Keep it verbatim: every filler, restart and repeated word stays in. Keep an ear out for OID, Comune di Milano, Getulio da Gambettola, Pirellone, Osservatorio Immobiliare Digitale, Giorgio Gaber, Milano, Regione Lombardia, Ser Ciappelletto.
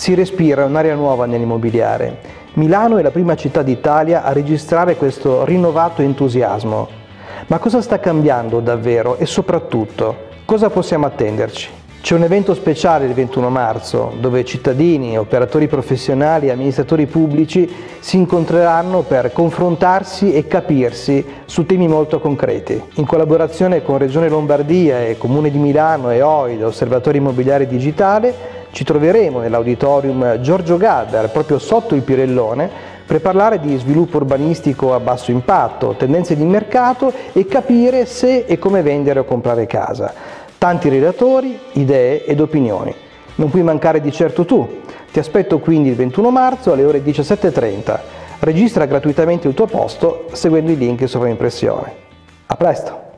Si respira un'aria nuova nell'immobiliare. Milano è la prima città d'Italia a registrare questo rinnovato entusiasmo. Ma cosa sta cambiando davvero e soprattutto cosa possiamo attenderci? C'è un evento speciale il ventuno marzo dove cittadini, operatori professionali e amministratori pubblici si incontreranno per confrontarsi e capirsi su temi molto concreti. In collaborazione con Regione Lombardia e Comune di Milano e O I D, Osservatorio Immobiliare Digitale, ci troveremo nell'auditorium Giorgio Gaber, proprio sotto il Pirellone, per parlare di sviluppo urbanistico a basso impatto, tendenze di mercato e capire se e come vendere o comprare casa. Tanti relatori, idee ed opinioni. Non puoi mancare di certo tu. Ti aspetto quindi il ventuno marzo alle ore diciassette e trenta. Registra gratuitamente il tuo posto seguendo i link sovra impressione. A presto!